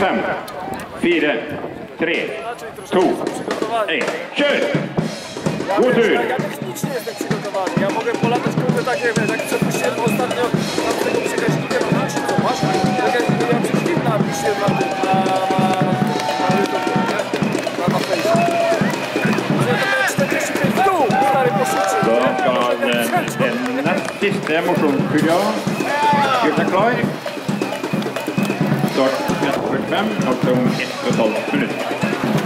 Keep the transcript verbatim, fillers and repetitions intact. pięć, cztery, trzy, dwa, jeden, kör! Gut! Ja, ja technicznie jestem przygotowany, ja mogę polatać kurde tak, nie wiem, jak przepuściłem ostatnio nad tego przekaźnika, no znaczy co masz? Tak jak ja przed chwilą napiszę na tym, na, na, na YouTube, nie? Na mapejce. Ja to miałem czterdzieści pięć w dół, stary, poszedł, nie? Dokładnie, nacisnę, muszą chwilę. Gryta klar. Start, fem, og så om ett og et halvt minutt.